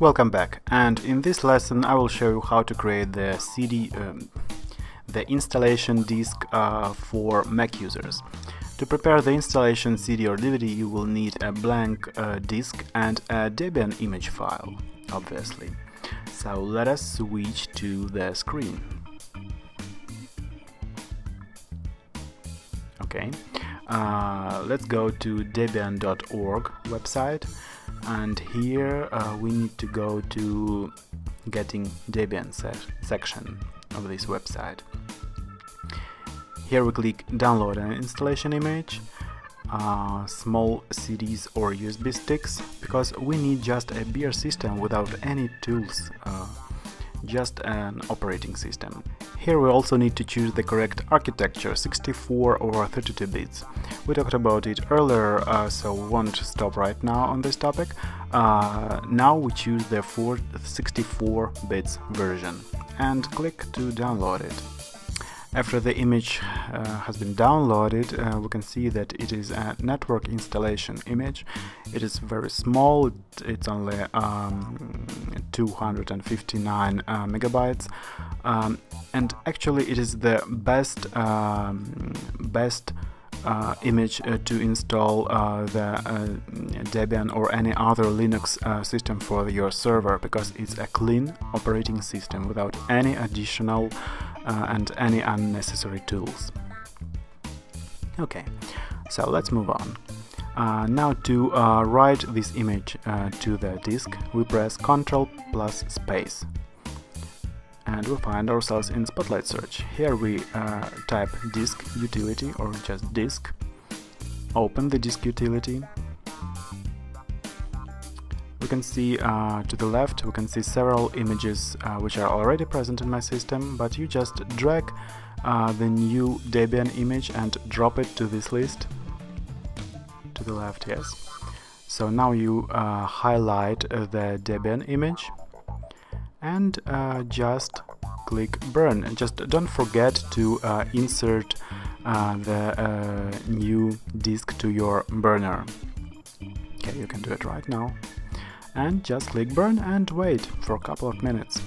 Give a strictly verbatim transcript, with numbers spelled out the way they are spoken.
Welcome back, and in this lesson I will show you how to create the C D, um, the installation disk uh, for Mac users. To prepare the installation C D or D V D, you will need a blank uh, disk and a Debian image file, obviously. So let us switch to the screen. Okay, uh, let's go to debian dot org website. And here uh, we need to go to Getting Debian se section of this website. Here we click Download an installation image, uh, small C Ds or U S B sticks, because we need just a bare system without any tools, uh, just an operating system. Here we also need to choose the correct architecture, sixty-four or thirty-two bits. We talked about it earlier, uh, so won't stop right now on this topic. Uh, now we choose the sixty-four bits version and click to download it. After the image uh, has been downloaded, uh, we can see that it is a network installation image. It is very small, it's only um, two hundred fifty-nine uh, megabytes. Um, and actually it is the best um, best uh, image uh, to install uh, the uh, Debian or any other Linux uh, system for your server, because it's a clean operating system without any additional uh, and any unnecessary tools. Okay, so let's move on. Uh, now to uh, write this image uh, to the disk, we press Ctrl plus space. And we find ourselves in Spotlight search. Here we uh, type disk utility or just disk, open the disk utility. We can see uh, to the left, we can see several images uh, which are already present in my system, but you just drag uh, the new Debian image and drop it to this list. To the left, yes. So now you uh, highlight uh, the Debian image. And uh, just click burn. Just don't forget to uh, insert uh, the uh, new disk to your burner. Okay, you can do it right now. And just click burn and wait for a couple of minutes.